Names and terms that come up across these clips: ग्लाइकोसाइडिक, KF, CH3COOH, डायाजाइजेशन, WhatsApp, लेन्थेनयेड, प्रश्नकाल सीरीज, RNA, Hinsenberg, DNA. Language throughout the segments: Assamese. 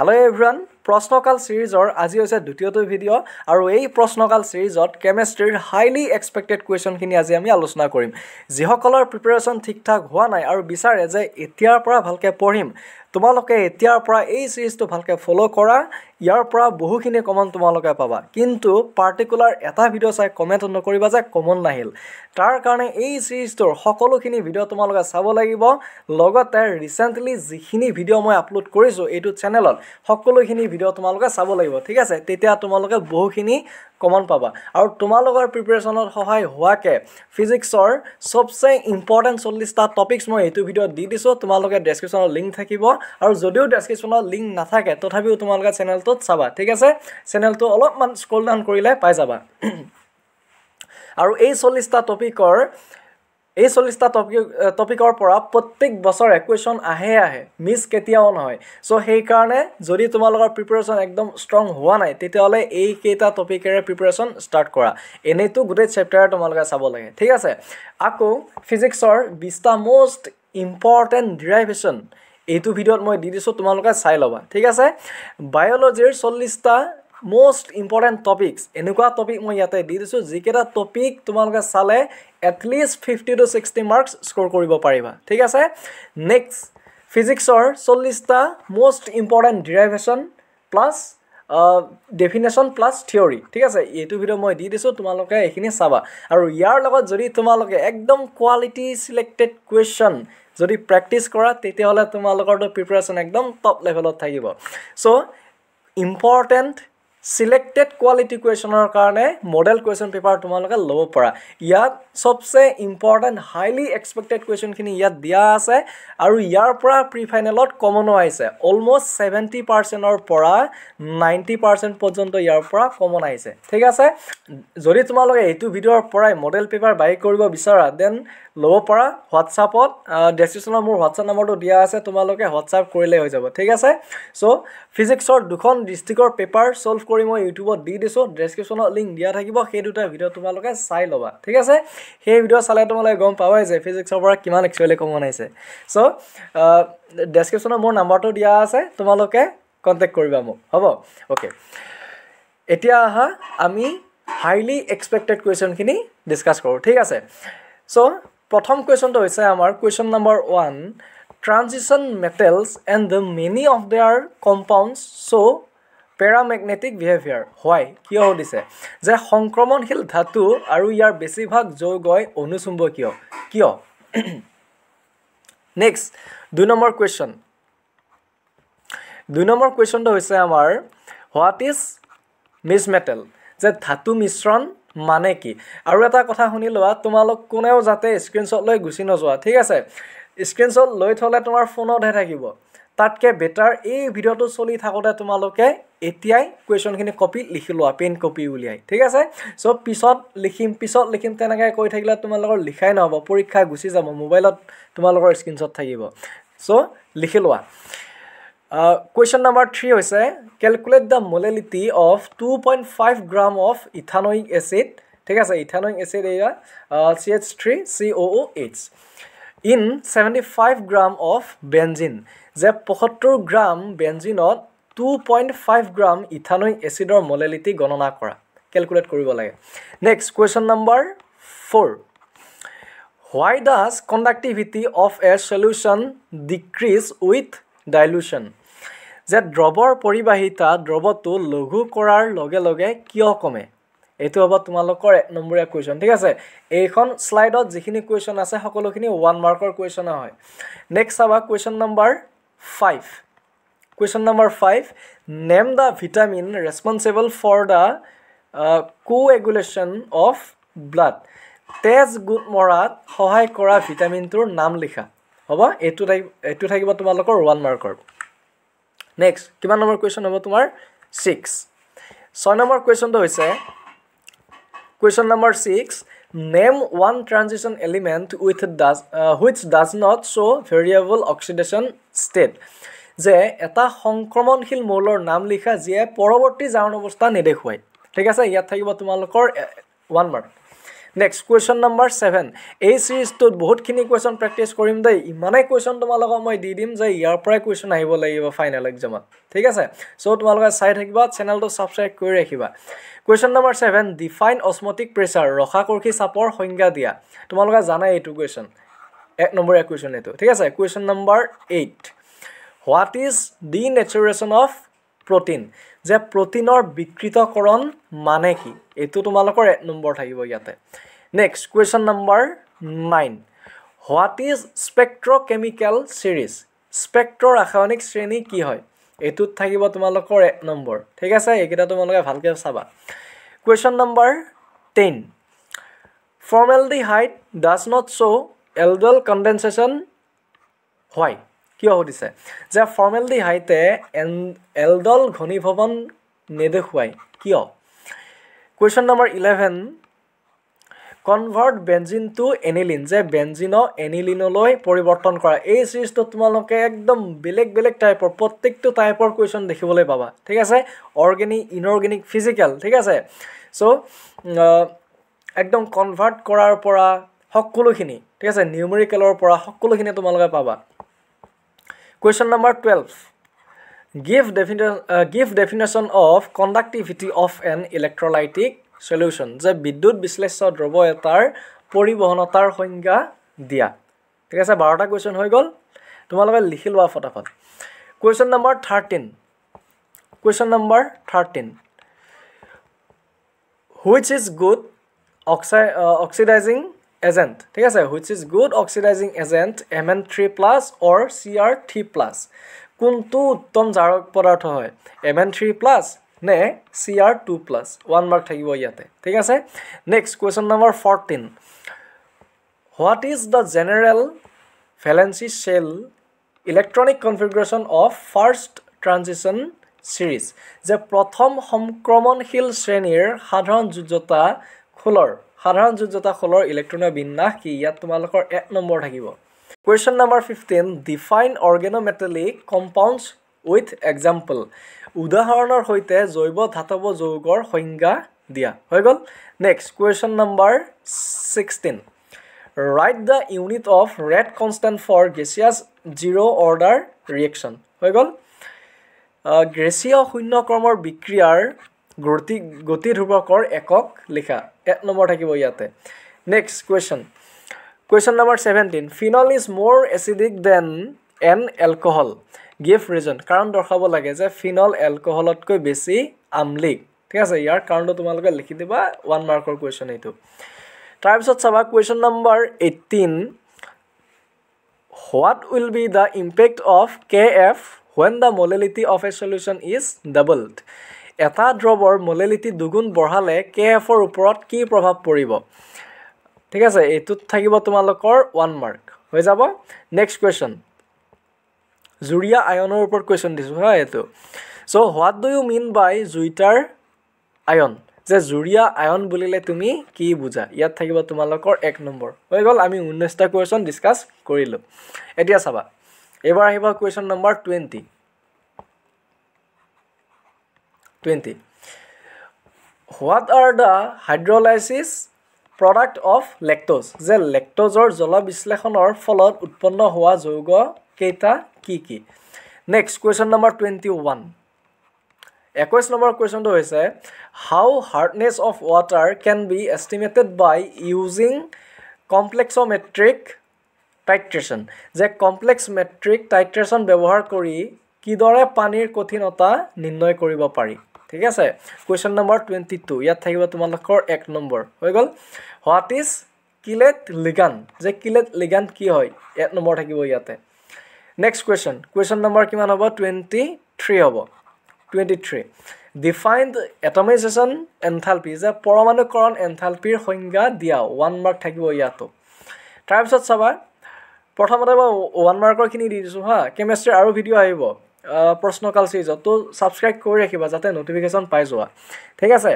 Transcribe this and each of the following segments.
हेलो एवरीवन प्रश्नकाल सीरीजर आज होइसे द्वितीयतो भिडिओ आरो एई प्रश्नकाल सीरीजत केमिस्ट्रीर हाइली एक्सपेक्टेड क्वेश्चन खिनि आज आमी आलोचना करिम जिहकलर प्रिपरेशन ठीक ठाक हुआ नाय आरो बिचारे जे एतियार परा ভালকে পঢ়িম তোমালোকে এতিয়াৰ পৰা এই সিৰিজটো ভালকে ফলো কৰা ইয়াৰ পৰা বহুখিনি কমেন্ট তোমালোকে পাবা কিন্তু পাৰ্টিকুলাৰ এটা ভিডিও চাই কমেন্ট নকৰিবা যে কমেন্ট নাহিল তাৰ কাৰণে এই সিৰিজটোৰ সকলোখিনি ভিডিও তোমালোকে চাব লাগিব লগতে ৰিসেন্টলি যিখিনি ভিডিও মই আপলোড কৰিছো এইটো চেনেলত সকলোখিনি ভিডিও তোমালোকে চাব লাগিব ঠিক আছে তেতিয়া তোমালোকে বহুখিনি কমন পাবা আৰু তোমালোকৰ প্ৰিপাৰেচনৰ সহায় হোৱাকে ফিজিক্সৰ সবচে ইম্পৰ্টেণ্ট 40টা টপিকস মই এইটো ভিডিও দি দিছো তোমালোকে ডেসক্ৰিপচনৰ লিংক থাকিব আৰু যদিও ডেসক্ৰিপচনৰ লিংক নাথাকে তথাপিও তোমালোকে চেনেলটোত চাবা ঠিক আছে চেনেলটো অলপমান স্ক্ৰল ডাউন কৰিলে পাই যাবা আৰু এই 40টা টপিকৰ এই 40টা টপিকৰ পৰা প্ৰত্যেক বছৰ ইকুৱেশ্যন আহে মিছ কেতিয়াও নহয় সো সেই কাৰণে যদি তোমালোকৰ প্ৰিপাৰেচন একদম স্ট্ৰং হোৱা নাই তেতিয়ালে এই কেইটা টপিকেৰে প্ৰিপাৰেচন স্টাৰ্ট কৰা এনেতো গোটেই চেপ্টাৰ তোমালোকে চাব লাগে ঠিক আছে আকৌ ফিজিক্সৰ 20টা মোস্ট ইম্পৰ্টেণ্ট ডেৰিভেশ্যন এইটো ভিডিওত মই দি দিছো তোমালোকে চাই লবা ঠিক আছে বায়োলজিৰ 40টা মোস্ট ইম্পৰ্টেণ্ট টপিকস এনেকুৱা টপিক মই ইয়াতে দি দিছো যিকেটা টপিক তোমালোকে চালে एटलिस्ट 50 to 60 मार्क्स स्कोर करिबो पारिबा ठीक आसे नेक्स्ट फिजिक्सर 40टा most important derivation plus definition plus theory ठीक आसे एतु भिडियो মই দি দিছো তোমালোকে এখিনি চাবা আৰু ইয়াৰ লগত যদি তোমালোকে একদম কোৱালিটি সিলেক্টেড কোৱেশ্চন যদি প্ৰেক্টিস কৰা তেতিয়া হলে তোমালোকৰ প্ৰিপাৰেচন একদম টপ লেভেলত থাকিব সো ইম্পৰ্টেন্ট सिलेक्टेड क्वालिटी क्वेश्चनर कारणे मॉडल क्वेश्चन पेपर तुमालोके लोब परा यात सबसे इम्पोर्टेन्ट हाइली एक्सपेक्टेड क्वेश्चन खिनि यात दिया आसे आरु यार परा प्री फाइनलत कमनो आइसे अलमोस्ट 70% और परा 90% पर्यंत यार परा कमन आइसे ठीक आसे जदि तुमालोके एतु भिडियोर पराय मॉडल पेपर बाय करिबो बिचारा देन लोब परा व्हाट्सएपत डेस्क्रिप्शनर मोर व्हाट्सएप नम्बरটো दिया आसे तुमालोके व्हाट्सएप करिले হৈ যাব ঠিক আছে সো ফিজিক্সৰ দুখন ডিস্ট্ৰিক্টৰ পেপাৰ সলভ কৰি মই ইউটিউবত দি দিছো ডেসক্রিপশনত লিংক দিয়া থাকিব সেই দুটা ভিডিও তোমালোকে চাই লবা ঠিক আছে সেই ভিডিও চালে তোমালোকে গম পাবাই যে ফিজিক্সৰ পৰা কিমান এক্সুৱেলি কমন আইছে সো ডেসক্ৰিপশনত মোৰ নাম্বাৰটো দিয়া আছে তোমালোকে কন্টাক্ট কৰিবা মোক হ'ব ওকে এতিয়া আহা আমি হাইলি এক্সপেক্টেড কোয়েশ্চন খিনি ডিসকাস কৰো ঠিক আছে সো প্ৰথম কোয়েশ্চনটো হৈছে আমাৰ question number 1 transition metals and the many of their compounds so paramagnetic behaviour হয় কিয় দিছে যে সংক্ৰমণশীল ধাতু আৰু ইয়াৰ বেছিভাগ যৌগই অনুচুম্বকীয় কিয় নেক্সট 2 নম্বৰ কোৱেশ্চন 2 নম্বৰ কোৱেশ্চনটো হৈছে আমাৰ হোৱাট ইজ মিক্স মেটেল যে ধাতু মিশ্ৰণ মানে কি আৰু এটা কথা শুনি লোৱা তোমালোক কোনেও যাতে স্ক্ৰিনশ্বট লৈ গুছি নযোৱা ঠিক আছে স্ক্ৰিনশ্বট লৈ থলে তোমাৰ ফোনতহে থাকিব তাতকে বেটাৰ এই ভিডিওটো চলি থাকোতে তোমালোকে এতিয়াই কোয়েশ্চন খিনি কপি লিখি লোৱা পেন কপি উলিয়াই ঠিক আছে সো পিছত লিখিম তেনেকৈ কৈ থাকিলে তোমালোকৰ লিখাই নহব পৰীক্ষা গুছি যাব মোবাইলত তোমালোকৰ স্ক্ৰিনশ্বট থাকিব সো লিখি লোৱা কোয়েশ্চন নম্বৰ 3 হৈছে calculate the molality of 2.5 gram of ethanoic acid ঠিক আছে ইথানোইক এসিড এয়া CH3COOH in 75 gram of benzene যে 75 গ্রাম বেনজিনত 2.5 গ্রাম ইথানোইক এসিডৰ মোলালিটি গণনা কৰা ক্যালকুলেট কৰিব লাগে next question number 4 why does conductivity of a solution decrease with dilution যে দ্ৰৱৰ পৰিবাহিতা দ্ৰৱটো লঘু কৰাৰ লগে লগে কিয় কমে এইটো হ'ব তোমালোকৰ 1 নম্বৰীয়া কোৱেশ্চন ঠিক আছে এইখন স্লাইডত যিখিনি কোৱেশ্চন আছে সকলোখিনি 1 মাৰ্কৰ কোৱেশ্চন হয় নেক্সট হ'ব question number 5 question number 5 name the vitamin responsible for the coagulation of blood তেজ গোট মৰাত সহায় কৰা ভিটামিনটোৰ নাম লিখা হ'ব এইটো থাকিব তোমালোকৰ 1 মাৰ্কৰ নেক্সট কিমান নম্বৰ কোৱেশ্চন হ'ব তোমাৰ 6 6 নম্বৰ কোৱেশ্চনটো হৈছে question number 6 name one transition element which does not show variable oxidation state যে এটা সংক্ৰমণশীল মৌলৰ নাম লিখা যিয়ে পৰৱৰ্তী জাৰণ অৱস্থা নেদেখুৱায় ঠিক আছে ইয়াত থাকিব তোমালোকৰ 1 mark next question number 7 series तो बहुत खिनि क्वेश्चन प्रैक्टिस करिम दे इमाने क्वेश्चन तुम लोग मैं दी दिम जे यार पराय क्वेश्चन आइबो लागिबो फाइनल एग्जाम ठीक है। सो तुम लोग साइ থাকিবা चैनल तो सब्सक्राइब कर रखिबा। Question number 7 define osmotic pressure रसाकर्षी चापर संज्ञा दिया तुम लोग जाना एटु क्वेश्चन एक नम्बर एक क्वेश्चन एटु ठीक है। Question number 8 what is denaturation of protein जे प्रोटीनर विकृतकरण माने कि एटु तुम लोग एक नम्बर থাকিব ইয়াতে। Next question number 9 what is spectrochemical series spectro रासायनिक श्रेणी कि है एटु থাকিব तुम लोग एक नम्बर ठीक है। एक तुम लोग भालके साबा। Question number 10 formaldehyde does not show aldol condensation why क्या हो दिसे जे फॉर्मेल्डिहाइडे एल्डोल घनीभवन नेदेखुवाय क्यों। Question number 11 convert benzene to aniline जे बेंजिनो एनिलिनोलोय परिवर्तन करा ए सीरीज तो तुम लोग एकदम बेलेग बेलेग टाइपर प्रत्येक टाइपर क्वेश्चन देखिबले पाबा ठीक है। अर्गेनिक इनअर्गेनिक फिजिकल ठीक है। सो एकदम कन्वर्ट करार परा हक्कुलोखिनि ठीक है न्यूमेरिकलर परा हक्कुलोखिनि तुम लोग पाबा। Question number 12 give definition of conductivity of an electrolytic solution जे विद्युत विश्लेष्य द्रव एटार परिवहनतार संज्ञा दिया ठीक है। 12टा क्वेश्चन हो गल तुम लोग लिखि लवा फटाफट। Question number 13 which is good oxidising agent ठीक है। Which is good oxidising agent Mn3+ और CR3+ कोनटू उत्तम जारक पदार्थ है Mn3+ ने CR2+ 1 मार्क থাকিব ইয়াতে ঠিক আছে। Next question number 14 what is the general valency shell electronic configuration of first transition series जे प्रथम संक्रमणशील श्रेणीर साधारण যোज्যতা খোলৰ ইলেক্ট্ৰনৰ বিন্যাস কি ইয়াত তোমালোকৰ 1 নম্বৰ থাকিব। Question number 15 define organometallic compounds with example উদাহৰণৰ সৈতে জৈৱ ধাতব যৌগৰ সংজ্ঞা দিয়া হৈ গ'ল। Next question number 16 write the unit of rate constant for gaseous zero' order reaction হৈ গ'ল। গেছীয় শূন্য ক্ৰমৰ বিক্ৰিয়াৰ गति ध्रुवकर एকক लिखा 1 नम्बर থাকিব ইয়াতে। Next question number 17 phenol is more acidic than an alcohol give reason कारण दर्शाब लगे जे फिनल एल्कोहलतक बेसि आम्लिक ठीक है। यार कारण तुम लोग लिखि दिबा 1 मार्कर क्वेश्चन एटू। तार पिছত চাবা question number 18 what will be the impact of KF when the molality of a solution is doubled एटा द्रवर मोलेलिटी दुगुण बढ़ाले KFर ऊपर कि प्रभाव पड़िब ठीक है। एटुत थाकिब तुम लोगों 1 मार्क हो जाब। नेक्स्ट क्वेश्चन जुरिया आयनर ऊपर क्वेश्चन दिस है एटू। So what do you mean by जुइटार ion जे जुरिया आयन बुलिले तुमी कि बुझा यात थाकिब तुम लोगों 1 नम्बर हो गल। आमी 19टा क्वेश्चन डिसकास करिलो। एटिया साबा एबार आहिबा question number 20 what are the hydrolysis product of lactose जे लैक्टोजर जल विश्लेषणर फलत उत्पन्न हुआ यौग केटा की। Next question number 21 21 number question तो है how hardness of water can be estimated by using complexometric titration जे कॉम्प्लेक्स मेट्रिक टाइट्रेशन व्यवहार करी किदरे पानीर कठिनता निर्णय करिब पारि ठीक है। क्वेश्चन नम्बर 22 यात থাকিব তোমালোকৰ 1 নম্বৰ হৈ গ'ল। হোৱাট ইজ কিলেট লিগাণ্ড যে কিলেট লিগাণ্ড কি হয় 1 নম্বৰ থাকিব ইয়াতে। নেক্সট क्वेश्चन नम्बर কিমান হ'ব 23 ডিফাইন এটমাইজেশন এনথালপি যে পৰমাণুকৰণ এনথালপিৰ সংজ্ঞা দিয়া 1 মাৰ্ক থাকিব ইয়াতো। তাৰ পিছত চাবা প্ৰথমতে মই 1 মাৰ্কৰ খিনি দি দিছো হা কেমিষ্ট্ৰি আৰু ভিডিও আহিব प्रश्नकाल सीरीज तो सबसक्राइब कर रखा जाते नोटिफिकेशन पाई जा ठीक है।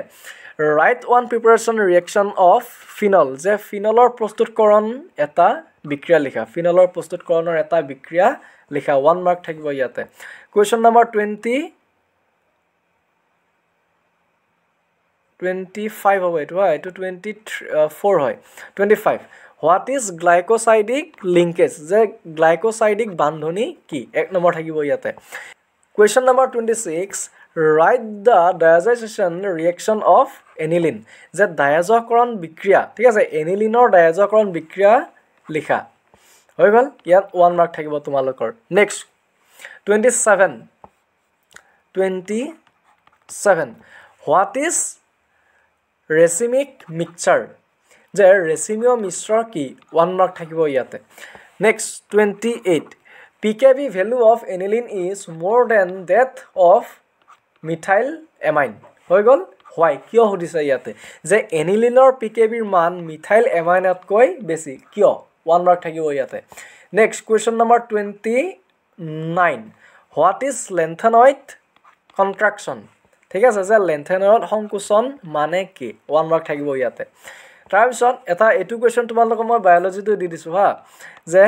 Write one preparation reaction of phenol जे फिनलर प्रस्तुतकरण एटा बिक्रिया लिखा फिनलर प्रस्तुतकरण एटा बिक्रिया लिखा 1 मार्क থাকিব ইয়াতে। क्वेश्चन नम्बर 20 25 হবে এটু হয় এটু 24 হয় 25 হোয়াট ইজ গ্লাইকোসাইডিক লিঙ্কেজ যে গ্লাইকোসাইডিক বান্ধনী কি এক নম্বর থাকিব ইয়াতে question number 26 write the ডায়াজাইজেশন reaction of aniline যে ডায়াজকরণ বিক্রিয়া ঠিক আছে এনিলিনৰ ডায়াজকৰণ বিক্ৰিয়া লিখা হৈ গ'ল ইয়াত 1 মাৰ্ক থাকিব তোমালোকৰ next 27 what is racemic mixture যে রেসিমিও মিশ্রণ কি 1 মার্ক থাকিব ইয়াতে next 28 PKB value of aniline is more than that of methyl amine হৈ গ'ল হয় কিয় সুধিছে ইয়াতে যে এনিলিনৰ PKBৰ মান মিথাইল এমাইনতকৈ বেছি কিয় 1 মার্ক থাকিব ইয়াতে next question number 29 what is lanthanoid contraction ঠিক আছে যে লেন্থেনয়েড সংকোচন মানে কি 1 মার্ক থাকিব ইয়াতে তাৰপিছত এটা এটু কোয়েশ্চন তোমালোক মই বায়োলজিটো দি দিছো হা যে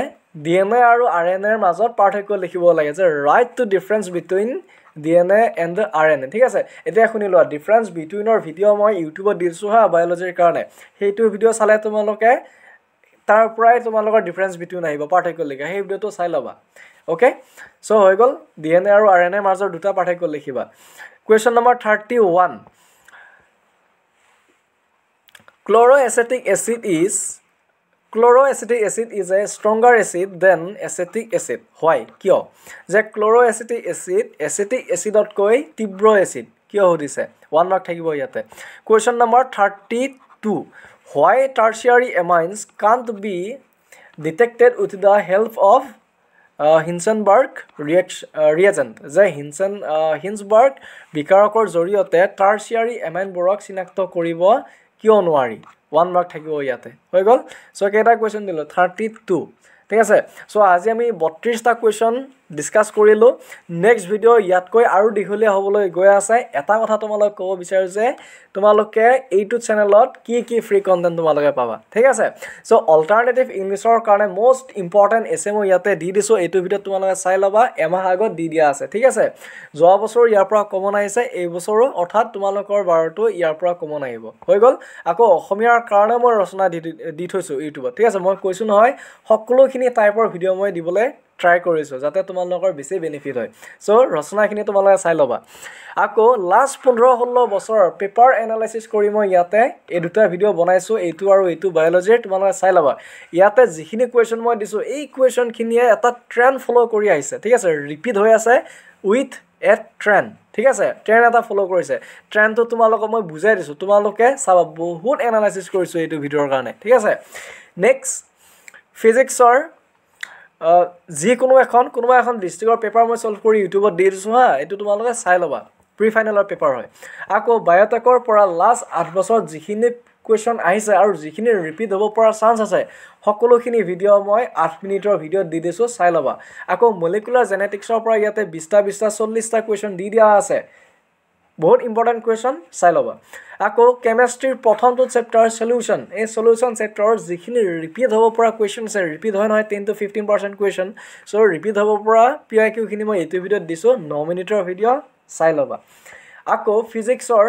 DNA আৰু RNA ৰ মাজত পাৰ্থক্য লিখিব লাগে যে write two difference between DNA and the RNA ঠিক আছে এতিয়া শুনি লোৱা ডিফাৰেন্স বিটুইনৰ ভিডিও মই ইউটিউবত দিছো হা বায়োলজিৰ কাৰণে সেইটো ভিডিও চালে তোমালোকে তাৰ পৰাই তোমালোকৰ ডিফাৰেন্স বিটুইন আহিব পাৰ্থক্য লিখা সেই ভিডিওটো চাই লবা ওকে সো হৈ গ'ল DNA আৰু RNA ৰ মাজৰ দুটা পাৰ্থক্য লিখিবা question number 31 Chloroacetic acid is a stronger acid than acetic acid. Why? Kyo? The chloroacetic acid, acetic acid dot koi tibro acid. Kyo ho dise? 1 mark thakibo yate. Question number 32. Why tertiary amines can't be detected with the help of Hinsenberg reagent. The Hinsenberg bikarokor zoriote tertiary amine borok sinakto koribo. কিয় নোৱাৰি 1 মার্ক থাকিব ইয়াতে হৈ গ'ল সো কেটা কোয়েশ্চন দিলো 32 ঠিক আছে সো আজি আমি 32 টা কোয়েশ্চন ডিসকাস কৰিলো নেক্সট ভিডিও ইয়াত কৈ আৰু দিখলে হ'বলৈ গৈ আছে এটা কথা তোমালোক কব বিচাৰো যে তোমালোকে এইটো চ্যানেলত কি কি ফ্ৰি কন্টেন্ট তোমালোকে পাবা ঠিক আছে সো অল্টাৰনেটিভ ইংলিশৰ কাৰণে মোস্ট ইম্পৰ্টেন্ট এসএমও ইয়াতে দি দিছো এইটো ভিডিও তোমালোকে চাই লবা এমাহ আগত দি দিয়া আছে ঠিক আছে যোৱা বছৰ ইয়াৰ পৰা কমন আহিছে এই বছৰো অৰ্থাৎ তোমালোকৰ বাৰটো ইয়াৰ পৰা কমন আহিব হৈ গ'ল আকৌ অসমীয়াৰ কাৰণে মই ৰচনা দি থৈছো ইউটিউবত ঠিক আছে মই কৈছো নহয় সকলোখিনি টাইপৰ ভিডিও মই দিবলৈ ট্ৰাই কৰিছো যাতে তোমালোকৰ বেছি বেনিফিট হয় সো ৰচনাখিনি তোমালোকে চাই লবা আকো লাস্ট 15-16 বছৰ পেপাৰ এনালাইসিস কৰি মই ইয়াতে এই দুটা ভিডিও বনাইছো এইটো আৰু এইটো বায়োলজি তোমালোকে চাই লবা ইয়াতে যিখিনি কোয়েশ্চন মই দিছো এই কোয়েশ্চনখিনিয়ে এটা ট্ৰেন্ড ফলো কৰি আহিছে ঠিক আছে ৰিপিট হৈ আছে উইথ এ ট্ৰেন্ড ঠিক আছে ট্ৰেন্ড এটা ফলো কৰিছে ট্ৰেন্ডটো তোমালোকক মই বুজাই দিছো তোমালোকে চাবা বহুত এনালাইসিস কৰিছো এইটো ভিডিওৰ কাৰণে ঠিক আছে নেক্সট ফিজিক্সৰ কোনো এখন ডিস্ট্ৰিক্টৰ পেপাৰ মই সলভ কৰি ইউটিউবত দি দিছো হা এটো তোমালোকে চাই লবা প্ৰি ফাইনেলৰ পেপাৰ হয় আকো বায়োটেকৰ পৰা লাস্ট 8 বছৰ যিখিনি কোয়েশ্চন আহিছে আৰু যিখিনি ৰিপিট হ'ব পৰা চান্স আছে সকলোখিনি ভিডিও মই 8 মিনিটৰ ভিডিও দি দিছো চাই লবা আকো মলিকুলাৰ জেনেটিক্সৰ পৰা ইয়াতে 20টা 40টা কোয়েশ্চন দি দিয়া আছে বহুত ইম্পৰ্টেণ্ট কোয়েশ্চন চাই লবা আকো কেমিষ্ট্ৰিৰ প্ৰথমটো চেপ্টাৰ সলিউশন এই সলিউশন চেপ্টাৰৰ যিখিনি ৰিপিট হ'ব পৰা কোয়েশ্চন আছে ৰিপিট হয় নহয় 10 টু 15% কোয়েশ্চন সো ৰিপিট হ'ব পৰা পিআইকিউ খিনি মই এইটো ভিডিওত দিছো 9 মিনিটৰ ভিডিও চাই লবা আকো ফিজিক্সৰ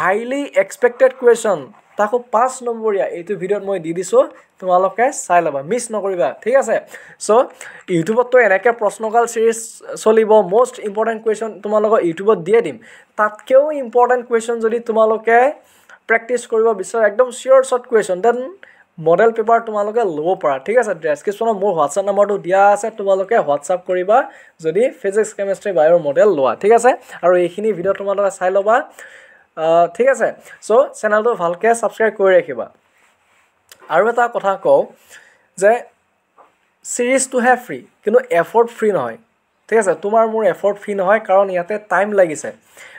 হাইলি এক্সপেক্টেড কোয়েশ্চন তাকো 5 নম্বৰীয়া এইটো ভিডিওত মই দি দিছো তোমালোকে চাই লবা মিস নকৰিবা ঠিক আছে সো ইউটিউবত তো এনেকে প্ৰশ্নকাল সিৰিজ চলিব মোস্ট ইম্পৰ্টেণ্ট কোয়েশ্চন তোমালোকক ইউটিউবত দিয়ে দিম তাতকেও ইম্পৰ্টেণ্ট কোয়েশ্চন যদি তোমালোকে প্ৰেক্টিছ কৰিব বিচাৰা একদম sure short question then model paper তোমালোকে লব পাৰা ঠিক আছে ডেসক্ৰিপচনত মোৰ WhatsApp নম্বৰটো দিয়া আছে তোমালোকে WhatsApp কৰিবা যদি ফিজিক্স কেমিষ্ট্ৰি বায়ৰ মডেল লোৱা ঠিক আছে আৰু এইখিনি ভিডিও তোমালোকে চাই লবা ঠিক আছে সো চ্যানেলটো ভালকে সাবস্ক্রাইব কৰি ৰাখিবা আৰু এটা কথা কও যে সিৰিজ টু হ্যাভ ফ্ৰি কিন্তু এফৰ্ট ফ্ৰি নহয় ঠিক আছে তোমাৰ মোৰ এফৰ্ট ফ্ৰি নহয় কাৰণ ইয়াতে টাইম লাগিছে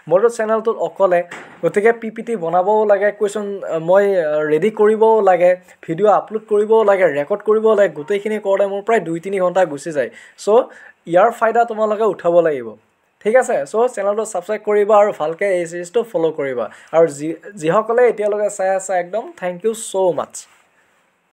মোৰ চ্যানেলটো অকলে গতিকে পিপিটি বনাবও লাগে কোয়েশ্চন মই ৰেডি কৰিবও লাগে ভিডিও আপলোড কৰিবও লাগে ৰেকৰ্ড কৰিবও লাগে গোটেইখিনি কৰোতে মোৰ প্ৰায় 2-3 ঘন্টা গুচি যায় সো ইয়াৰ फायदा তোমালোকে উঠাব লাগিব ঠিক আছে সো চ্যানেলটো সাবস্ক্ৰাইব কৰিবা আৰু ভালকে এই সিৰিজটো ফলো কৰিবা আৰু যিসকলে এতিয়ালৈকে চাই আছে একদম থ্যাংক ইউ সো মাচ